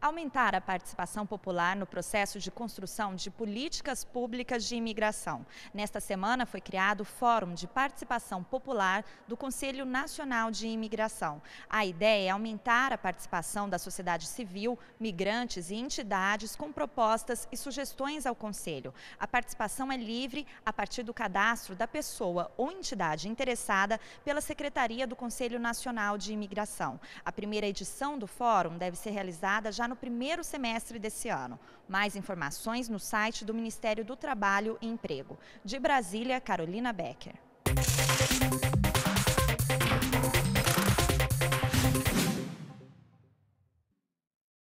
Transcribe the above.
aumentar a participação popular no processo de construção de políticas públicas de imigração. Nesta semana foi criado o Fórum de Participação Popular do Conselho Nacional de Imigração. A ideia é aumentar a participação da sociedade civil, migrantes e entidades com propostas e sugestões ao Conselho. A participação é livre a partir do cadastro da pessoa ou entidade interessada pela Secretaria do Conselho Nacional de Imigração. A primeira edição do Fórum deve ser realizada já no primeiro semestre desse ano. Mais informações no site do Ministério do Trabalho e Emprego. De Brasília, Carolina Becker.